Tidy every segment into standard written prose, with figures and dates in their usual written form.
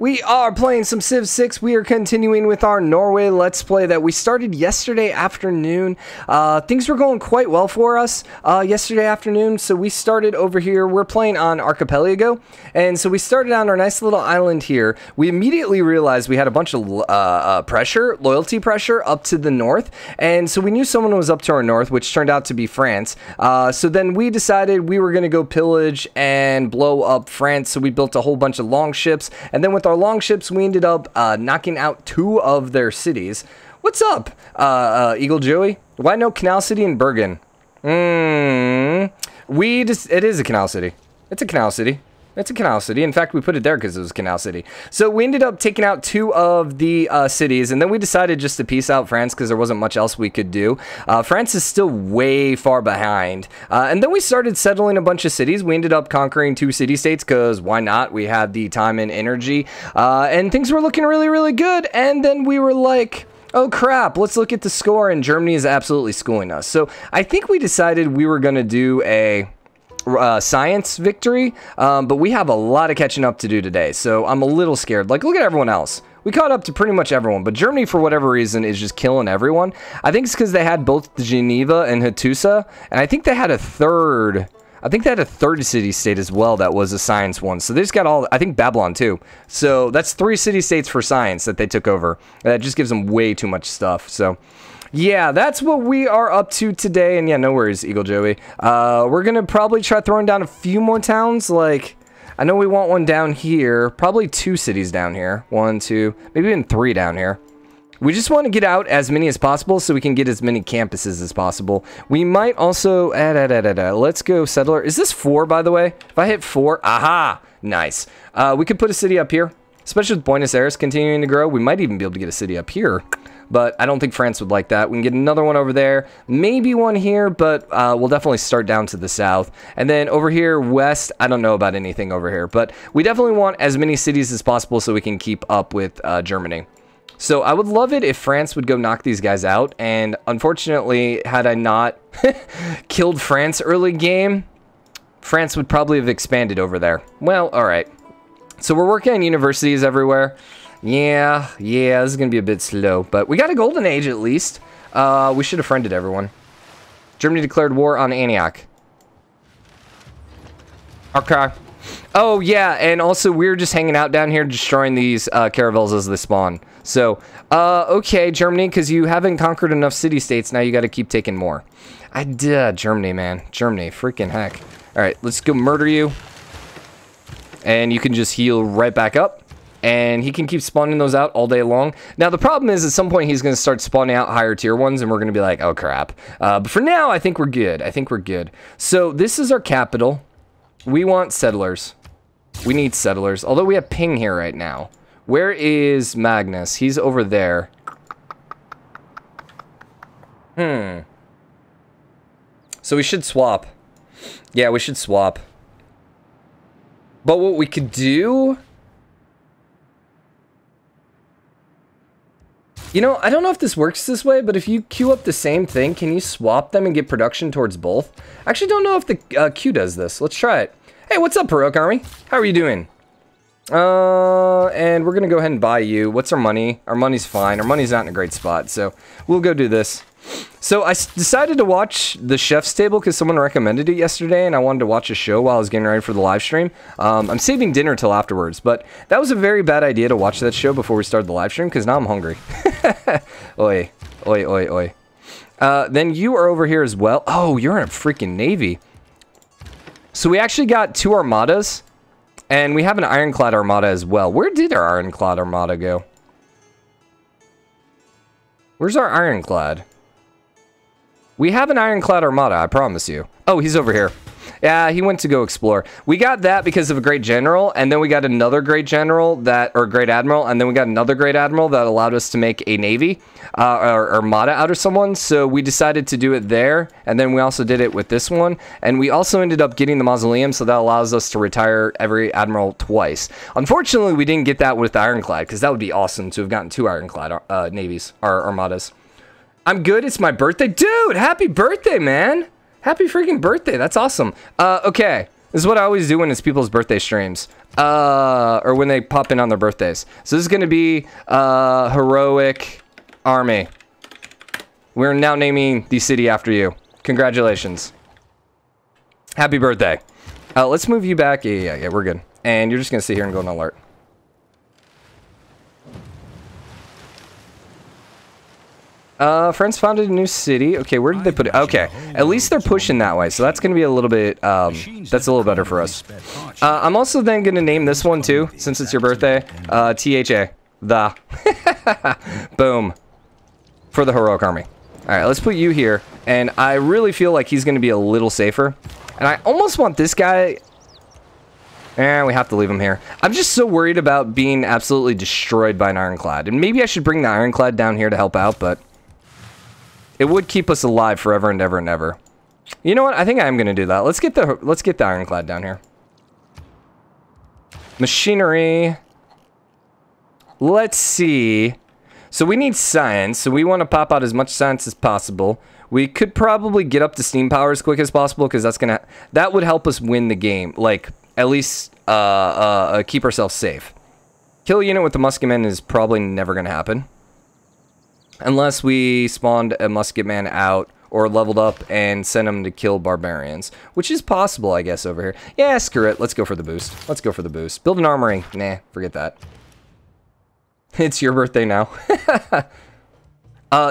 We are playing some Civ 6. We are continuing with our Norway Let's Play that we started yesterday afternoon. Things were going quite well for us yesterday afternoon, so we started over here. We're playing on Archipelago, and so we started on our nice little island here. We immediately realized we had a bunch of loyalty pressure up to the north, and so we knew someone was up to our north, which turned out to be France. So then we decided we were going to go pillage and blow up France, so we built a whole bunch of longships, and then with our longships, we ended up knocking out 2 of their cities. What's up, Eagle Joey? Why no Canal City in Bergen? It is a canal city. It's a canal city. It's a canal city. In fact, we put it there because it was a canal city. So we ended up taking out 2 of the cities, and then we decided just to peace out France because there wasn't much else we could do. France is still way far behind. And then we started settling a bunch of cities. We ended up conquering 2 city-states because why not? We had the time and energy. And things were looking really, really good. And then we were like, oh crap, let's look at the score, and Germany is absolutely schooling us. So I think we decided we were going to do a science victory, but we have a lot of catching up to do today, so I'm a little scared. Like, look at everyone else. We caught up to pretty much everyone, but Germany, for whatever reason, is just killing everyone. I think it's because they had both the Geneva and Hattusa, and I think they had a third. I think they had a third city-state as well that was a science one. So they just got all, I think Babylon too. So that's 3 city-states for science that they took over. That just gives them way too much stuff, so yeah, that's what we are up to today. And yeah, no worries, Eagle Joey. We're going to probably try throwing down a few more towns. Like, I know we want one down here. Probably 2 cities down here. 1, 2, maybe even 3 down here. We just want to get out as many as possible so we can get as many campuses as possible. We might also... let's go settler. Is this 4, by the way? If I hit 4... Aha! Nice. We could put a city up here. Especially with Buenos Aires continuing to grow. We might even be able to get a city up here. But I don't think France would like that. We can get another one over there. Maybe one here, but we'll definitely start down to the south. And then over here, west, I don't know about anything over here. But we definitely want as many cities as possible so we can keep up with Germany. So I would love it if France would go knock these guys out. And unfortunately, had I not killed France early game, France would probably have expanded over there. Well, all right. So we're working on universities everywhere. Yeah, this is going to be a bit slow, but we got a golden age at least. We should have friended everyone. Germany declared war on Antioch. Okay. Oh, yeah, and also we're just hanging out down here destroying these caravels as they spawn. So, okay, Germany, because you haven't conquered enough city-states, now you got to keep taking more. Germany, man. Germany, freaking heck. All right, let's go murder you. And you can just heal right back up. And he can keep spawning those out all day long. Now, the problem is at some point he's going to start spawning out higher tier ones, and we're going to be like, oh, crap. But for now, I think we're good. I think we're good. So this is our capital. We want settlers. We need settlers. Although we have ping here right now. Where is Magnus? He's over there. So we should swap. Yeah, we should swap. But what we could do... You know, I don't know if this works this way, but if you queue up the same thing, can you swap them and get production towards both? I actually don't know if the queue does this. Let's try it. Hey, what's up, Baroque Army? How are you doing? And we're going to go ahead and buy you. What's our money? Our money's fine. Our money's not in a great spot, so we'll go do this. So I decided to watch The Chef's Table because someone recommended it yesterday, and I wanted to watch a show while I was getting ready for the live stream. I'm saving dinner till afterwards, but that was a very bad idea to watch that show before we started the live stream because now I'm hungry. Oi, oi, oi, oi. Then you are over here as well. Oh, you're in a freaking navy. So we actually got 2 armadas, and we have an ironclad armada as well. Where did our ironclad armada go? Where's our ironclad? We have an ironclad armada, I promise you. Oh, he's over here. Yeah, he went to go explore. We got that because of a great general, and then we got another great general that, or great admiral, and then we got another great admiral that allowed us to make a navy, or armada out of someone, so we decided to do it there, and then we also did it with this one, and we also ended up getting the mausoleum, so that allows us to retire every admiral twice. Unfortunately, we didn't get that with the ironclad, because that would be awesome to have gotten 2 ironclad navies, or armadas. I'm good. It's my birthday. Dude, happy birthday, man. Happy freaking birthday. That's awesome. Okay. This is what I always do when it's people's birthday streams. Or when they pop in on their birthdays. So this is going to be Heroic Army. We're now naming the city after you. Congratulations. Happy birthday. Let's move you back. Yeah, we're good. And you're just going to sit here and go on alert. France founded a new city. Okay, where did they put it? Okay, at least they're pushing that way, so that's going to be a little bit, that's a little better for us. I'm also then going to name this one, too, since it's your birthday. T-H-A. The. Boom. For the Heroic Army. Alright, let's put you here, and I really feel like he's going to be a little safer. And I almost want this guy... Eh, we have to leave him here. I'm just so worried about being absolutely destroyed by an ironclad. And maybe I should bring the ironclad down here to help out, but... It would keep us alive forever and ever and ever. You know what? I think I am going to do that. Let's get the ironclad down here. Machinery. Let's see. So we need science. So we want to pop out as much science as possible. We could probably get up to steam power as quick as possible because that's gonna that would help us win the game. Like at least keep ourselves safe. Kill a unit with the musketman is probably never going to happen. Unless we spawned a musket man out or leveled up and sent him to kill barbarians. Which is possible, I guess, over here. Yeah, screw it. Let's go for the boost. Let's go for the boost. Build an armory. Nah, forget that. It's your birthday now.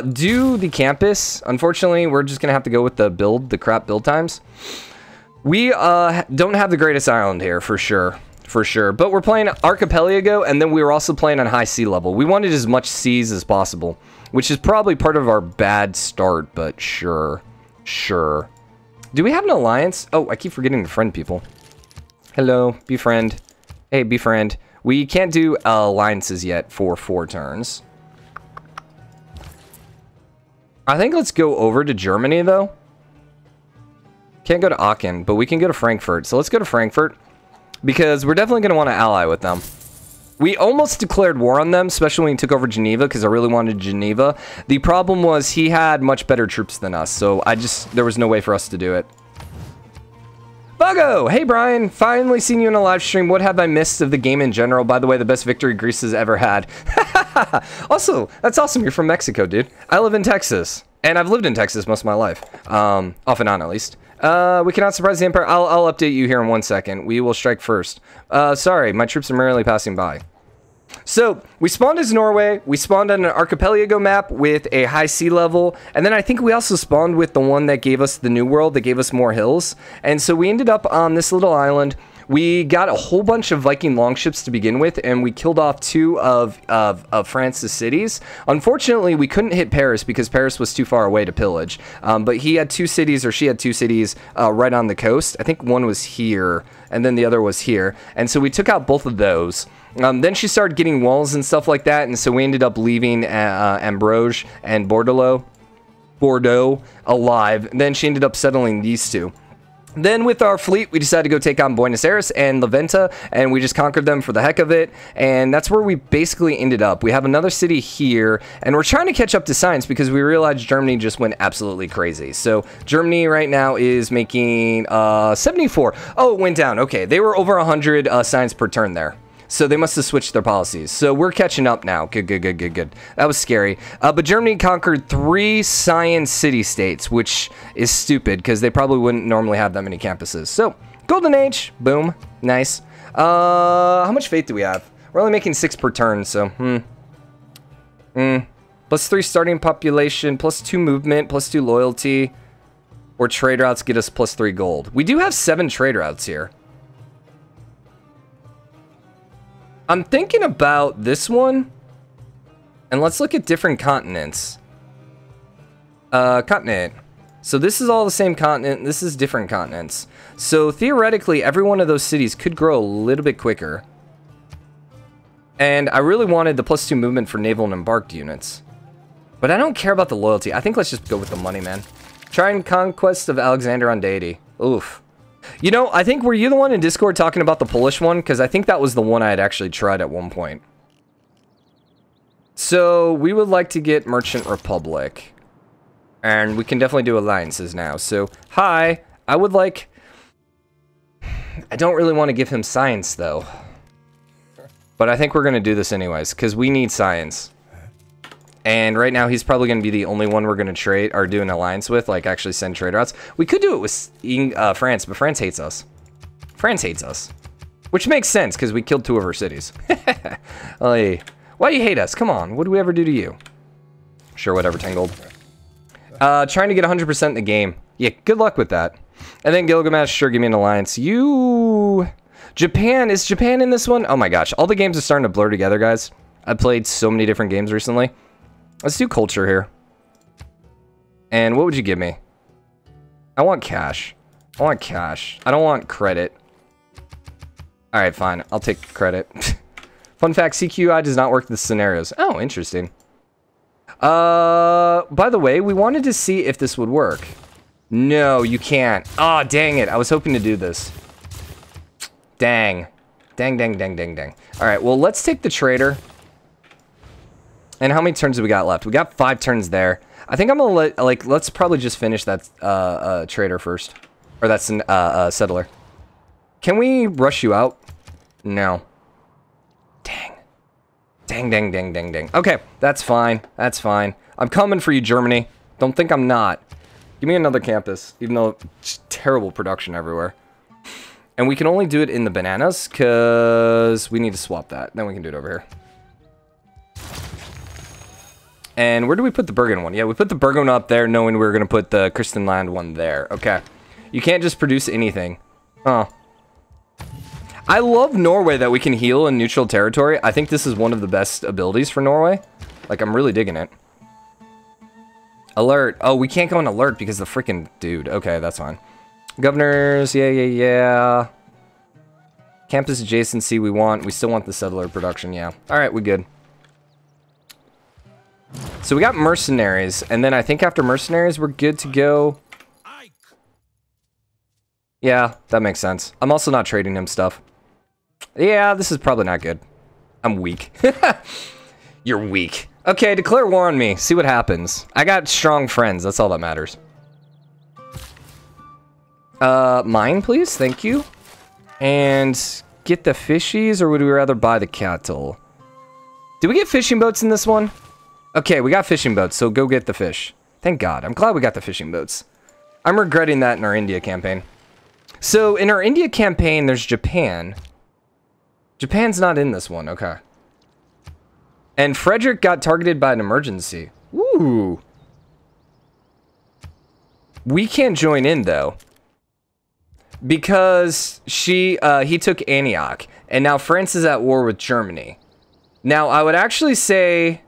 Do the campus. Unfortunately, we're just going to have to go with the crap build times. We don't have the greatest island here, for sure. For sure. But we're playing Archipelago, and then we were also playing on high sea level. We wanted as much seas as possible. Which is probably part of our bad start, but sure. Sure. Do we have an alliance? Oh, I keep forgetting to friend people. Hello, befriend. Hey, befriend. We can't do alliances yet for 4 turns. I think let's go over to Germany, though. Can't go to Aachen, but we can go to Frankfurt. So let's go to Frankfurt, because we're definitely going to want to ally with them. We almost declared war on them, especially when he took over Geneva, because I really wanted Geneva. The problem was he had much better troops than us, so there was no way for us to do it. Buggo! Hey, Brian. Finally seen you in a live stream. What have I missed of the game in general? By the way, the best victory Greece has ever had. Also, that's awesome. You're from Mexico, dude. I live in Texas, and I've lived in Texas most of my life. Off and on, at least. We cannot surprise the Empire. I'll update you here in 1 second. We will strike first. Sorry, my troops are merely passing by. So, we spawned as Norway. We spawned on an archipelago map with a high sea level. And then I think we also spawned with the one that gave us the New World, that gave us more hills. And so we ended up on this little island. We got a whole bunch of Viking longships to begin with, and we killed off 2 of France's cities. Unfortunately, we couldn't hit Paris because Paris was too far away to pillage. But he had 2 cities, or she had 2 cities right on the coast. I think one was here, and then the other was here. And so we took out both of those. Then she started getting walls and stuff like that, and so we ended up leaving Ambroise and Bordeaux alive. And then she ended up settling these 2. Then with our fleet, we decided to go take on Buenos Aires and La Venta, and we just conquered them for the heck of it, and that's where we basically ended up. We have another city here, and we're trying to catch up to science because we realized Germany just went absolutely crazy. So Germany right now is making 74. Oh, it went down. Okay, they were over 100 science per turn there. So they must have switched their policies. So we're catching up now. Good. That was scary. But Germany conquered 3 science city-states, which is stupid because they probably wouldn't normally have that many campuses. So, Golden Age. Boom. Nice. How much faith do we have? We're only making 6 per turn, so... Plus 3 starting population, plus 2 movement, plus 2 loyalty. Or trade routes get us plus 3 gold. We do have 7 trade routes here. I'm thinking about this one, and let's look at different continents. Continent. So this is all the same continent. This is different continents. So theoretically, every one of those cities could grow a little bit quicker. And I really wanted the plus 2 movement for naval and embarked units. But I don't care about the loyalty. I think let's just go with the money, man. Try and conquest of Alexander on Deity. Oof. You know, I think, were you the one in Discord talking about the Polish one? Because I think that was the one I had actually tried at one point. So, we would like to get Merchant Republic. And we can definitely do alliances now. So, hi, I would like... I don't really want to give him science, though. But I think we're going to do this anyways, because we need science. And right now, he's probably going to be the only one we're going to trade or do an alliance with, like actually send trade routes. We could do it with France, but France hates us. France hates us. Which makes sense, because we killed two of her cities. Like, why do you hate us? Come on, what do we ever do to you? Sure, whatever, Tangled. Trying to get 100% in the game. Yeah, good luck with that. And then Gilgamesh, sure, give me an alliance. You... Japan, is Japan in this one? Oh my gosh, all the games are starting to blur together, guys. I played so many different games recently. Let's do culture here. And what would you give me? I want cash. I want cash. I don't want credit. Alright, fine. I'll take credit. Fun fact, CQI does not work the scenarios. Oh, interesting. By the way, we wanted to see if this would work. No, you can't. Ah, dang it. I was hoping to do this. Dang. Dang, dang, dang, dang, dang. Alright, well, let's take the trader. And how many turns do we got left? We got 5 turns there. I think I'm gonna let, like, let's probably just finish that trader first. Or that's an settler. Can we rush you out? No. Dang. Dang, dang, dang, dang, dang. Okay, that's fine. That's fine. I'm coming for you, Germany. Don't think I'm not. Give me another campus, even though it's terrible production everywhere. And we can only do it in the bananas, because we need to swap that. Then we can do it over here. And where do we put the Bergen one? Yeah, we put the Bergen one up there, knowing we were going to put the Kristenland one there. Okay. You can't just produce anything. Oh. I love Norway that we can heal in neutral territory. I think this is one of the best abilities for Norway. Like, I'm really digging it. Alert. Oh, we can't go on alert because the freaking dude. Okay, that's fine. Governors. Yeah, yeah, yeah. Campus adjacency we want. We still want the settler production. Yeah. All right, we good. So we got mercenaries. And then I think after mercenaries, we're good to go. Yeah, that makes sense. I'm also not trading him stuff. Yeah, this is probably not good. I'm weak. You're weak. Okay, declare war on me. See what happens. I got strong friends. That's all that matters. Mine, please. Thank you. And get the fishies, or would we rather buy the cattle? Do we get fishing boats in this one? Okay, we got fishing boats, so go get the fish. Thank God. I'm glad we got the fishing boats. I'm regretting that in our India campaign. So, in our India campaign, there's Japan. Japan's not in this one. Okay. And Frederick got targeted by an emergency. Ooh. We can't join in, though. Because he took Antioch. And now France is at war with Germany. Now, I would actually say...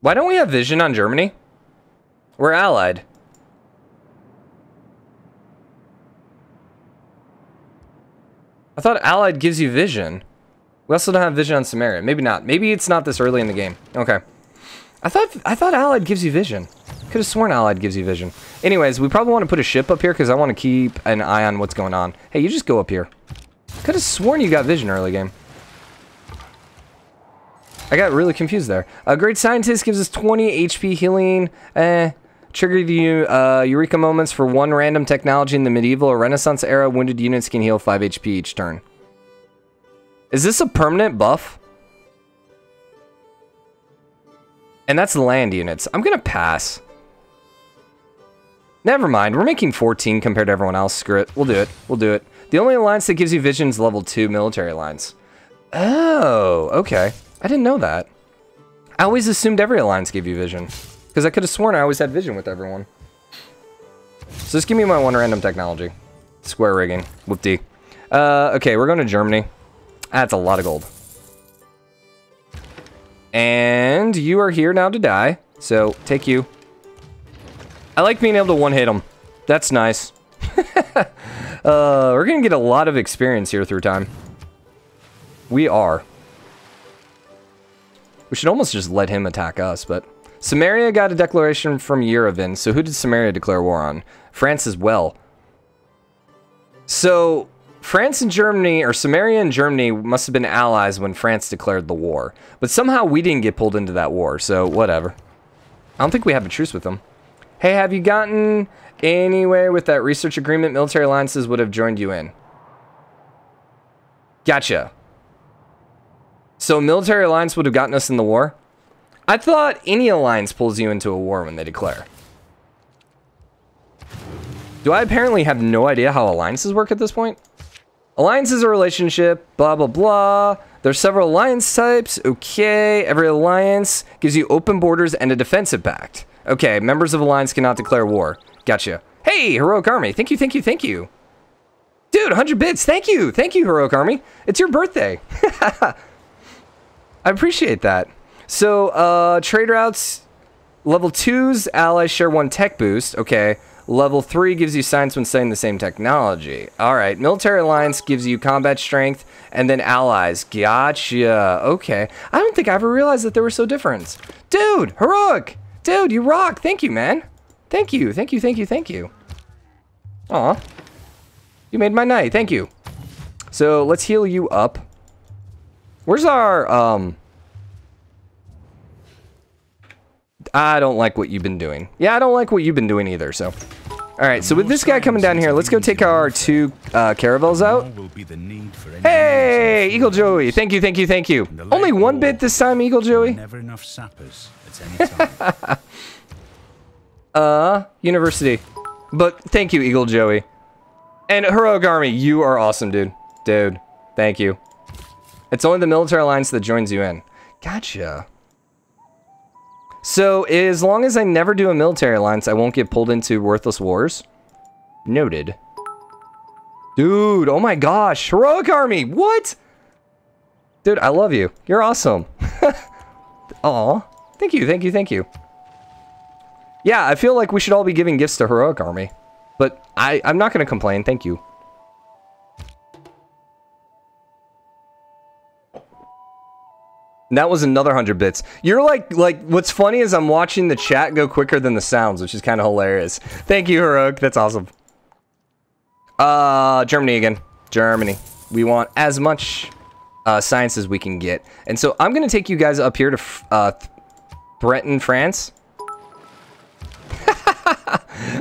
Why don't we have vision on Germany? We're allied. I thought Allied gives you vision. We also don't have vision on Samaria. Maybe not. Maybe it's not this early in the game. Okay. I thought Allied gives you vision. Could have sworn Allied gives you vision. Anyways, we probably want to put a ship up here because I want to keep an eye on what's going on. Hey, you just go up here. Could have sworn you got vision early game. I got really confused there. A great scientist gives us 20 HP healing. Trigger the Eureka moments for one random technology in the medieval or Renaissance era. Wounded units can heal 5 HP each turn. Is this a permanent buff? And that's land units. I'm going to pass. Never mind. We're making 14 compared to everyone else. Screw it. We'll do it. We'll do it. The only alliance that gives you vision is level 2 military alliance. Oh, okay. I didn't know that. I always assumed every alliance gave you vision. Because I could have sworn I always had vision with everyone. So just give me my one random technology. Square rigging. Whoop-dee. Okay, we're going to Germany. That's a lot of gold. And you are here now to die. So, take you. I like being able to one-hit them. That's nice. We're going to get a lot of experience here through time. We are. We should almost just let him attack us, but... Samaria got a declaration from Yerevan, so who did Samaria declare war on? France as well. So, France and Germany, or Samaria and Germany, must have been allies when France declared the war. But somehow we didn't get pulled into that war, so whatever. I don't think we have a truce with them. Hey, have you gotten anywhere with that research agreement military alliances would have joined you in? Gotcha. So military alliance would have gotten us in the war? I thought any alliance pulls you into a war when they declare. Do I apparently have no idea how alliances work at this point? Alliance is a relationship, blah, blah, blah. There's several alliance types. Okay, every alliance gives you open borders and a defensive pact. Okay, members of alliance cannot declare war. Gotcha. Hey, Heroic Army. Thank you, thank you, thank you. Dude, 100 bits. Thank you, Heroic Army. It's your birthday. I appreciate that. So, trade routes, level 2's allies share one tech boost. Okay. Level 3 gives you science when studying the same technology. Alright, military alliance gives you combat strength, and then allies. Gotcha. Okay. I don't think I ever realized that they were so different. Dude, Heroic! Dude, you rock! Thank you, man. Thank you, thank you, thank you, thank you. Aw. You made my night, thank you. So, let's heal you up. Where's our, I don't like what you've been doing. Yeah, I don't like what you've been doing either, so. Alright, so with this guy coming down here, let's go take our two caravels out. Hey, Eagle Joey. Thank you, thank you, thank you. Only one bit this time, Eagle Joey. Never enough sappers at any time. University. But thank you, Eagle Joey. And Heroic Army, you are awesome, dude. Dude, thank you. It's only the military alliance that joins you in. Gotcha. So, as long as I never do a military alliance, I won't get pulled into worthless wars. Noted. Dude, oh my gosh. Heroic Army, what? Dude, I love you. You're awesome. Aw. Thank you, thank you, thank you. Yeah, I feel like we should all be giving gifts to Heroic Army. But I'm not going to complain. Thank you. That was another 100 bits. You're like, what's funny is I'm watching the chat go quicker than the sounds, which is kind of hilarious. Thank you, Heroic. That's awesome. Germany again. Germany. We want as much science as we can get. And so I'm going to take you guys up here to Breton, France.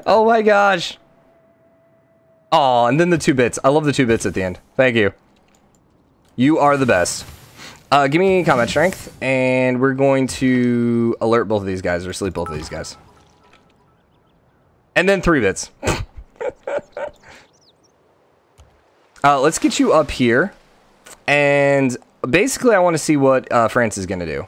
Oh my gosh. Oh, and then the 2 bits. I love the 2 bits at the end. Thank you. You are the best. Give me combat strength, and we're going to alert both of these guys, or sleep both of these guys. And then 3 bits. Let's get you up here, and basically I want to see what France is going to do.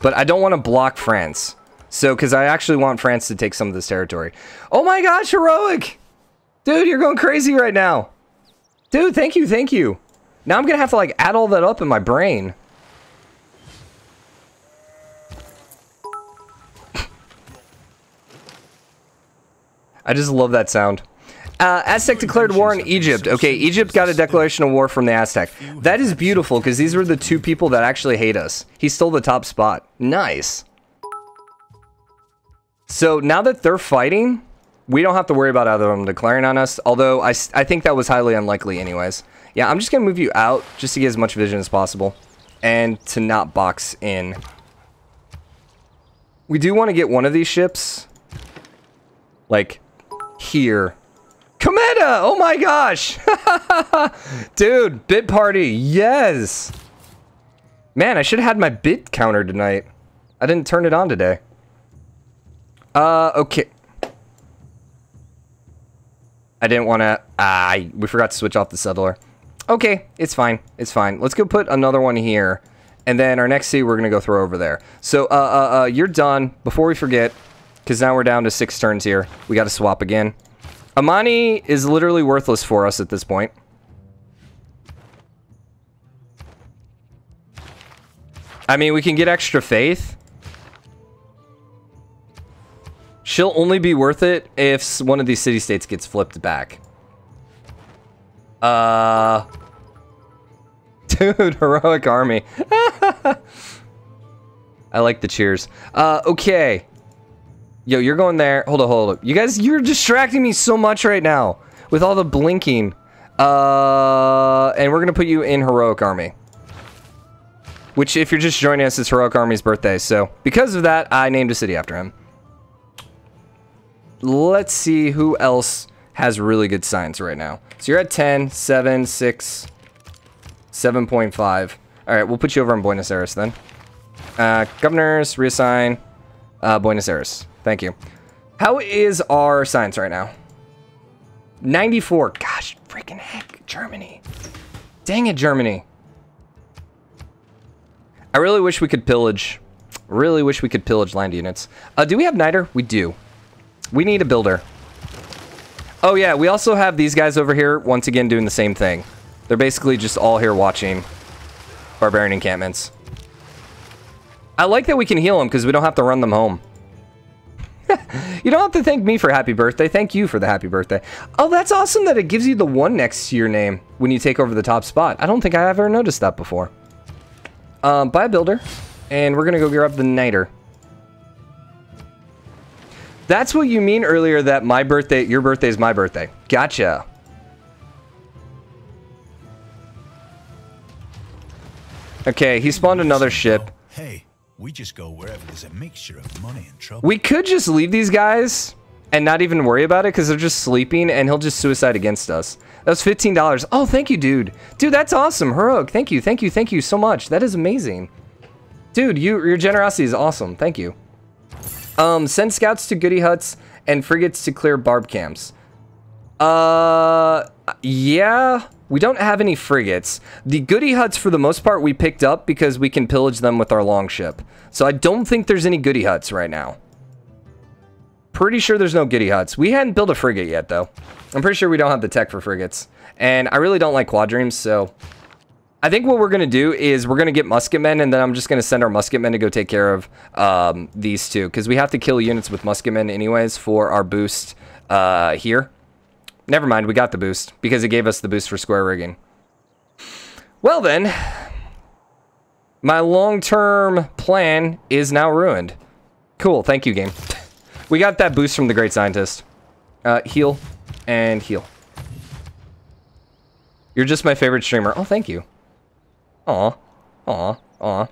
But I don't want to block France, so because I actually want France to take some of this territory. Oh my gosh, Heroic! Dude, you're going crazy right now. Dude, thank you, thank you. Now I'm going to have to, like, add all that up in my brain. I just love that sound. Aztec declared war on Egypt. Okay, Egypt got a declaration of war from the Aztec. That is beautiful, because these were the two people that actually hate us. He stole the top spot. Nice. So, now that they're fighting, we don't have to worry about either of them declaring on us. Although, I think that was highly unlikely anyways. Yeah, I'm just going to move you out just to get as much vision as possible and to not box in. We do want to get one of these ships. Like, here. Cometa! Oh my gosh! Dude, bit party. Yes! Man, I should have had my bit counter tonight. I didn't turn it on today. Okay. I didn't want to... we forgot to switch off the settler. Okay, it's fine. It's fine. Let's go put another one here. And then our next sea, we're going to go throw over there. So, you're done. Before we forget, because now we're down to 6 turns here. We got to swap again. Amani is literally worthless for us at this point. I mean, we can get extra faith. She'll only be worth it if one of these city-states gets flipped back. Dude, Heroic Army. I like the cheers. Okay. Yo, you're going there. Hold up, hold up. You guys, you're distracting me so much right now. with all the blinking. And we're going to put you in Heroic Army. Which, if you're just joining us, it's Heroic Army's birthday. So, because of that, I named a city after him. Let's see who else has really good science right now. So, you're at 10, 7, 6, 7.5. All right, we'll put you over in Buenos Aires then. Governors, reassign. Buenos Aires. Thank you. How is our science right now? 94. Gosh, freaking heck, Germany. Dang it, Germany. I really wish we could pillage. Really wish we could pillage land units. Do we have niter? We do. We need a builder. Oh yeah, we also have these guys over here once again doing the same thing. They're basically just all here watching barbarian encampments. I like that we can heal them because we don't have to run them home. You don't have to thank me for happy birthday. Thank you for the happy birthday. Oh, that's awesome that it gives you the one next to your name when you take over the top spot. I don't think I ever noticed that before. Buy a builder, and we're going to go grab the niter. That's what you mean earlier that my birthday, your birthday is my birthday. Gotcha. Okay, he spawned another ship. Hey, we just go wherever there's a mixture of money and trouble. We could just leave these guys and not even worry about it because they're just sleeping, and he'll just suicide against us. That was $15. Oh, thank you, dude. Dude, that's awesome. Heroic, thank you, thank you, thank you so much. That is amazing. Dude, your generosity is awesome. Thank you. Send scouts to goody huts and frigates to clear barb camps. Yeah, we don't have any frigates. The goody huts, for the most part, we picked up because we can pillage them with our longship. So I don't think there's any goody huts right now. Pretty sure there's no goody huts. We hadn't built a frigate yet, though. I'm pretty sure we don't have the tech for frigates. And I really don't like quadremes, so... I think what we're going to do is we're going to get musket men, and then I'm just going to send our musket men to go take care of these two. Because we have to kill units with musket men anyways for our boost here. Never mind, we got the boost, because it gave us the boost for square rigging. Well then, my long-term plan is now ruined. Cool, thank you, game. We got that boost from the Great Scientist. Heal and heal. You're just my favorite streamer. Oh, thank you. Aw. Aw. Aw.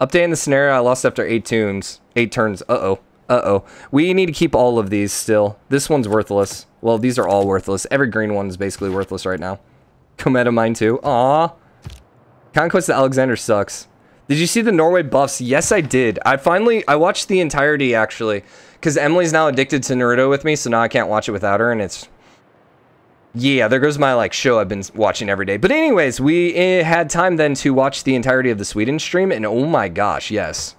Updating the scenario. I lost after 8 turns. Uh-oh. Uh-oh. We need to keep all of these still. This one's worthless. Well, these are all worthless. Every green one is basically worthless right now. Cometa mine too. Aw. Conquest of Alexander sucks. Did you see the Norway buffs? Yes, I did. I watched the entirety, actually. Because Emily's now addicted to Naruto with me, so now I can't watch it without her, and it's... Yeah, there goes my, like, show I've been watching every day. But anyways, we had time then to watch the entirety of the Sweden stream, and oh my gosh, yes.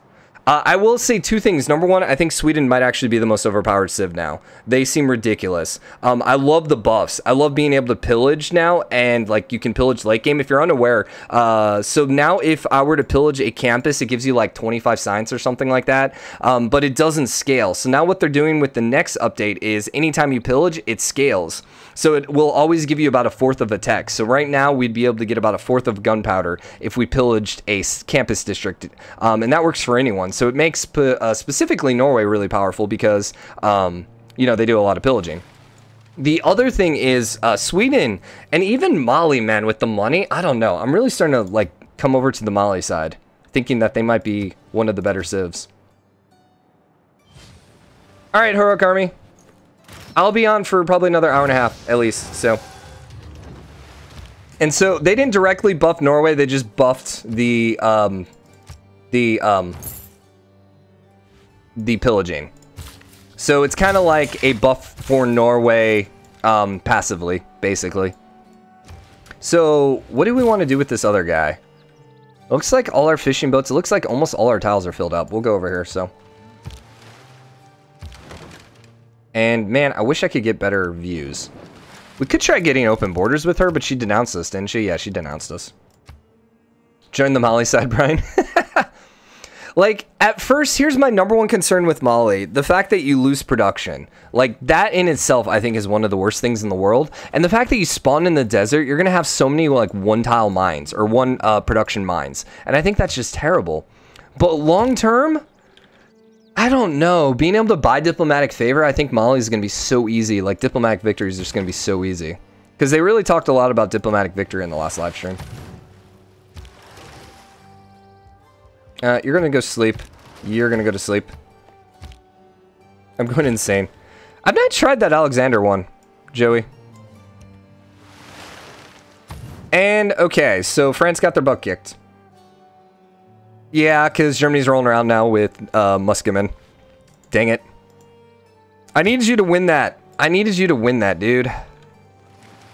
I will say two things. Number one, I think Sweden might actually be the most overpowered Civ now. They seem ridiculous. I love the buffs. I love being able to pillage now, and like you can pillage late game if you're unaware. So now if I were to pillage a campus, it gives you like 25 science or something like that, but it doesn't scale. So now what they're doing with the next update is anytime you pillage, it scales. So it will always give you about 1/4 of a tech. So right now we'd be able to get about 1/4 of gunpowder if we pillaged a campus district. And that works for anyone. So it makes specifically Norway really powerful because, you know, they do a lot of pillaging. The other thing is Sweden and even Mali, man, with the money. I don't know. I'm really starting to, like, come over to the Mali side, thinking that they might be one of the better civs. All right, Heroic Army. I'll be on for probably another hour and a half, at least, so. And so, they didn't directly buff Norway, they just buffed the pillaging. So, it's kind of like a buff for Norway, passively, basically. So, what do we want to do with this other guy? Looks like all our fishing boats, it looks like almost all our tiles are filled up. We'll go over here, so. And, man, I wish I could get better views. We could try getting open borders with her, but she denounced us, didn't she? Yeah, she denounced us. Join the Mali side, Brian. Like, at first, here's my number one concern with Mali. The fact that you lose production. Like, that in itself, I think, is one of the worst things in the world. And the fact that you spawn in the desert, you're going to have so many, like, one-tile mines or one production mines. And I think that's just terrible. But long-term... I don't know. Being able to buy diplomatic favor, I think Mali is going to be so easy. Like, diplomatic victories are just going to be so easy. Because they really talked a lot about diplomatic victory in the last live stream. You're going to go sleep. You're going to go to sleep. I'm going insane. I've not tried that Alexander one, Joey. And, okay, so France got their butt kicked. Yeah, because Germany's rolling around now with Muscovmen. Dang it. I needed you to win that. I needed you to win that, dude.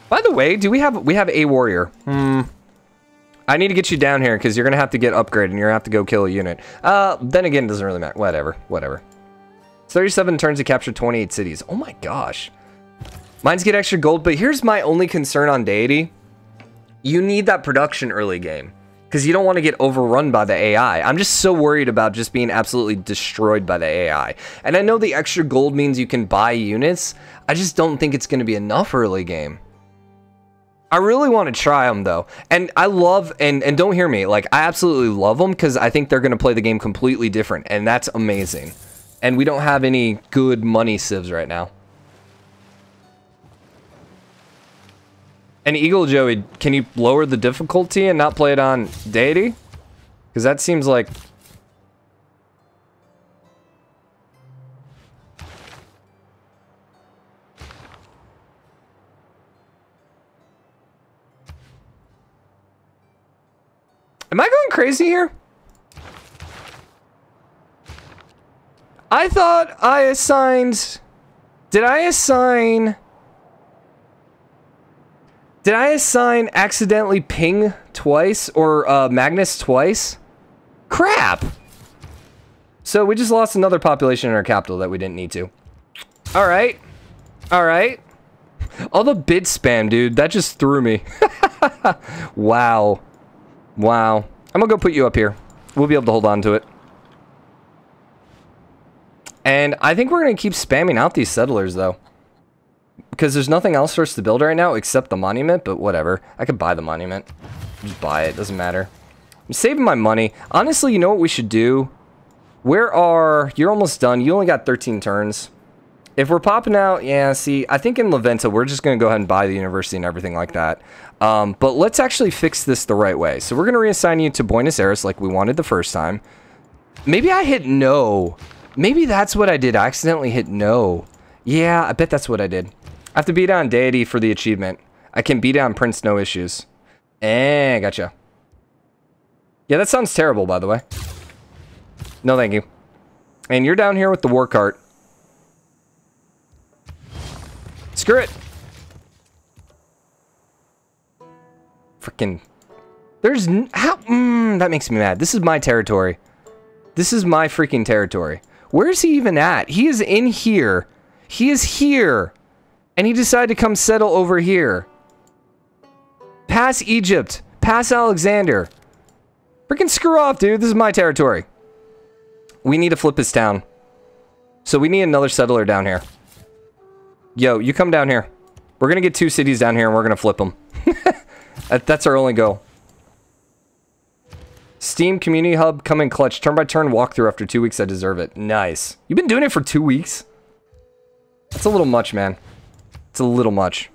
By the way, do we have a warrior? I need to get you down here because you're going to have to get upgraded and you're going to have to go kill a unit. Then again, it doesn't really matter. Whatever, whatever. It's 37 turns to capture 28 cities. Oh my gosh. Mines get extra gold, but here's my only concern on Deity. You need that production early game. Because you don't want to get overrun by the AI. I'm just so worried about just being absolutely destroyed by the AI. And I know the extra gold means you can buy units. I just don't think it's going to be enough early game. I really want to try them, though. And I love, and don't hear me, like, I absolutely love them because I think they're going to play the game completely different. And that's amazing. And we don't have any good money civs right now. And Eagle Joey, can you lower the difficulty and not play it on Deity? Because that seems like... Am I going crazy here? I thought I assigned... Did I assign accidentally ping twice or Magnus twice? Crap! So we just lost another population in our capital that we didn't need to. Alright. Alright. All the bid spam, dude. That just threw me. Wow. Wow. I'm gonna go put you up here. We'll be able to hold on to it. And I think we're gonna keep spamming out these settlers, though. Because there's nothing else for us to build right now except the monument, but whatever. I could buy the monument. Just buy it. Doesn't matter. I'm saving my money. Honestly, you know what we should do? Where are... You're almost done. You only got 13 turns. If we're popping out... Yeah, see, I think in La Venta, we're just going to go ahead and buy the university and everything like that. But let's actually fix this the right way. So we're going to reassign you to Buenos Aires like we wanted the first time. Maybe I hit no. Maybe that's what I did. I accidentally hit no. Yeah, I bet that's what I did. I have to beat on Deity for the achievement. I can beat on Prince, no issues. Gotcha. Yeah, that sounds terrible, by the way. No, thank you. And you're down here with the war cart. Screw it. Freaking. There's how? That makes me mad. This is my territory. This is my freaking territory. Where is he even at? He is in here. He is here. And he decided to come settle over here. Pass Egypt. Pass Alexander. Freaking screw off, dude. This is my territory. We need to flip his town. So we need another settler down here. Yo, you come down here. We're going to get two cities down here and we're going to flip them. That's our only goal. Steam Community Hub, come in clutch. Turn by turn walkthrough after 2 weeks. I deserve it. Nice. You've been doing it for 2 weeks? That's a little much, man. It's a little much.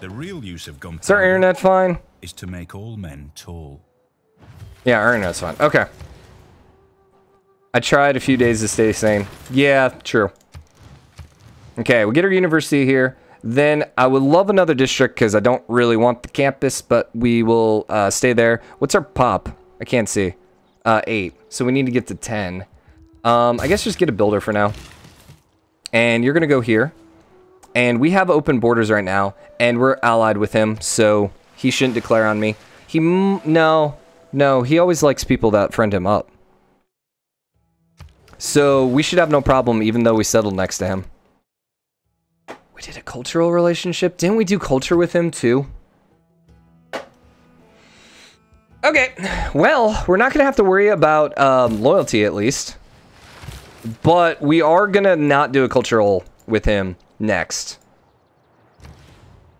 The real use of gunpowder. Is our internet fine? Is to make all men tall. Yeah, our internet's fine. Okay. I tried a few days to stay sane. Yeah, true. Okay, we'll get our university here. Then I would love another district because I don't really want the campus, but we will stay there. What's our pop? I can't see. 8. So we need to get to 10. I guess just get a builder for now. And you're going to go here. And we have open borders right now. And we're allied with him. So he shouldn't declare on me. He... No. No. He always likes people that friend him up. So we should have no problem even though we settled next to him. We did a cultural relationship. Didn't we do culture with him too? Okay, well, we're not going to have to worry about loyalty, at least. But we are going to not do a cultural with him next.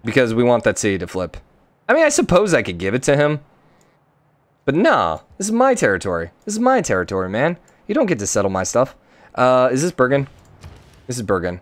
Because we want that city to flip. I mean, I suppose I could give it to him. But nah, this is my territory. This is my territory, man. You don't get to settle my stuff. Is this Bergen? This is Bergen.